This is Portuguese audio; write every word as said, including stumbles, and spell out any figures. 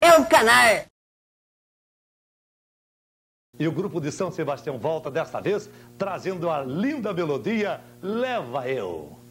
É um canalha. E o grupo de São Sebastião volta desta vez trazendo a linda melodia Leva Eu.